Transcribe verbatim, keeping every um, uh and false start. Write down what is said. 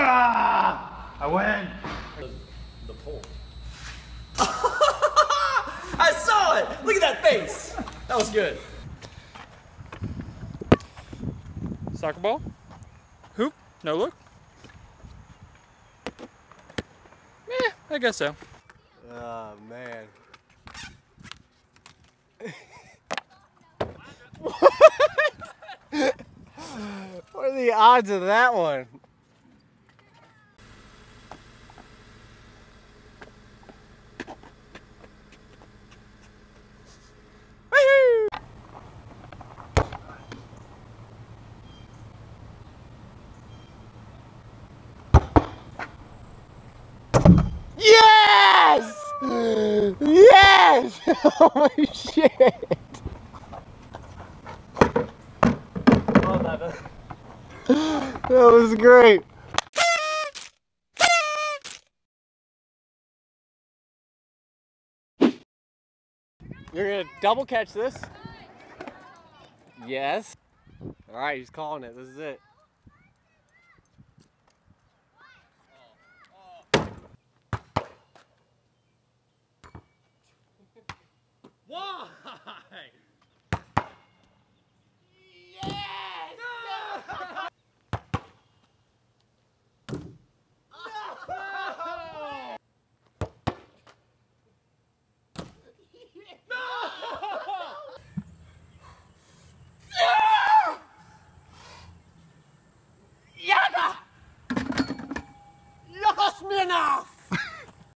Ah, I win. The, the pole. I saw it. Look at that face. That was good. Soccer ball. Hoop. No look. Eh, I guess so. Oh, man. What? What are the odds of that one? Yes! Yes! Holy shit! That was great. You're gonna double catch this? Yes. All right, he's calling it. This is it.